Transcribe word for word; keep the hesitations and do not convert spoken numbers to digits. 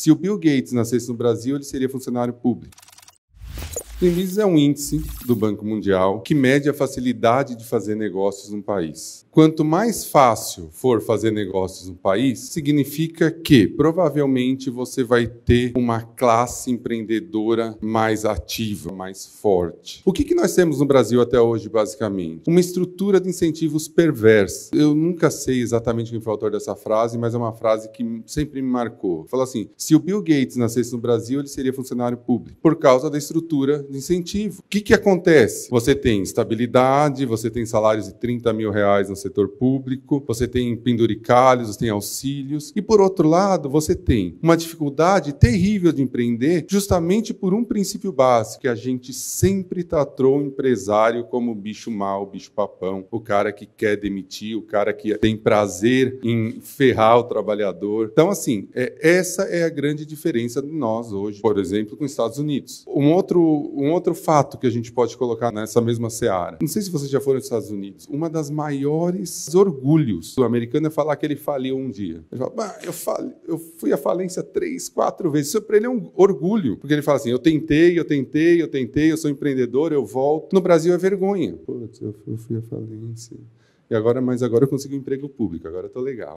Se o Bill Gates nascesse no Brasil, ele seria funcionário público. O Doing Business é um índice do Banco Mundial que mede a facilidade de fazer negócios num país. Quanto mais fácil for fazer negócios num país, significa que provavelmente você vai ter uma classe empreendedora mais ativa, mais forte. O que que nós temos no Brasil até hoje, basicamente? Uma estrutura de incentivos perversos. Eu nunca sei exatamente quem foi o autor dessa frase, mas é uma frase que sempre me marcou. Fala assim, se o Bill Gates nascesse no Brasil, ele seria funcionário público, por causa da estrutura de incentivo. O que que acontece? Você tem estabilidade, você tem salários de trinta mil reais no setor público, você tem penduricalhos, você tem auxílios, e por outro lado você tem uma dificuldade terrível de empreender justamente por um princípio básico, que a gente sempre tratou o empresário como o bicho mau, o bicho papão, o cara que quer demitir, o cara que tem prazer em ferrar o trabalhador. Então assim, é, essa é a grande diferença de nós hoje, por exemplo, com os Estados Unidos. Um outro, um outro fato que a gente pode colocar nessa mesma seara, não sei se vocês já foram aos Estados Unidos, uma das maiores orgulhos do americano é falar que ele faliu um dia. Ele fala, bah, eu, fali, eu fui à falência três, quatro vezes. Isso para ele é um orgulho, porque ele fala assim, eu tentei, eu tentei, eu tentei, eu sou empreendedor, eu volto. No Brasil é vergonha. Putz, eu fui à falência. E agora, mas agora eu consigo um emprego público, agora eu tô legal.